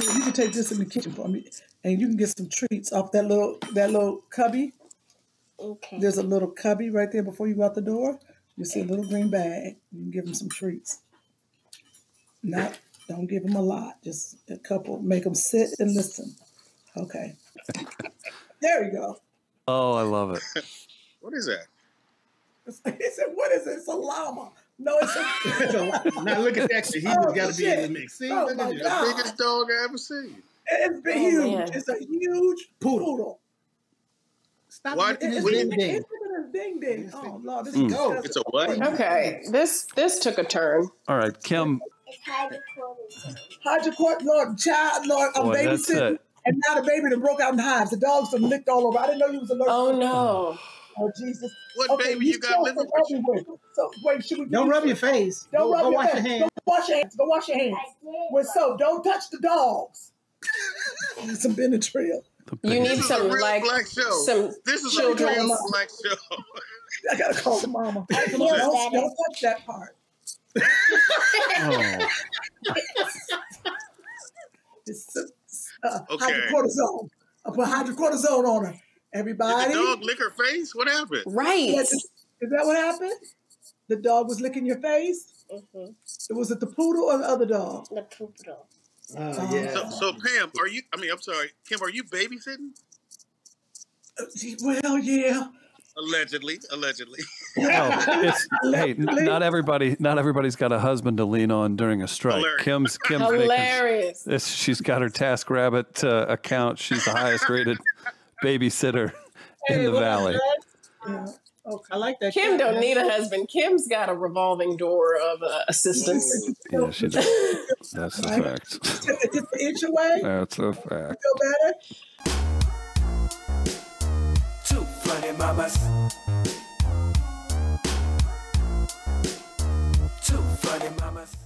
too. You can take this in the kitchen for me, and you can get some treats off that little cubby. Okay. There's a little cubby right there before you go out the door. You see a little green bag. You can give them some treats. Don't give them a lot. Just a couple. Make them sit and listen. Okay. There you go. Oh, I love it. What is that? He said, what is it? It's a llama. No, it's a llama. Now look at that shit. He just got to be in the mix. See, look at you. The biggest dog I ever seen. It's been huge. Man. It's a huge poodle. Stop it. Ding ding! Oh Lord, this is dope. It's a what? Okay, this took a turn. All right, Kim. Hydrocortisone. Lord, child, Lord, I'm babysitting, and now the baby that broke out in hives. The dogs are licked all over. I didn't know you was allergic. Oh no! Oh Jesus! What baby you got living with you? So wait, should we? Don't rub your face. Don't rub your face. Don't wash your hands. Go wash your hands with soap. Don't touch the dogs. Some Benadryl. You need some like black show. This is a real black show. I gotta call the mama. Don't touch that part. Oh. Okay. Hydrocortisone. I put hydrocortisone on her. Everybody. Did the dog lick her face? What happened? Right. Is that what happened? The dog was licking your face. Mm-hmm. Was it the poodle or the other dog? The poodle. Oh, yeah. So Pam, are you? I mean, I'm sorry, Kim, are you babysitting? Well, yeah. Allegedly. Well, allegedly. Hey, not everybody's got a husband to lean on during a strike. Hilarious. Kim's hilarious. She's got her Task Rabbit account. She's the highest rated babysitter in the valley. Yeah. Okay. I like that. Kim don't need a husband. Kim's got a revolving door of assistance. Yeah, she does. That's a fact. It's an inch away. That's a fact. Two funny mamas. Two funny mamas.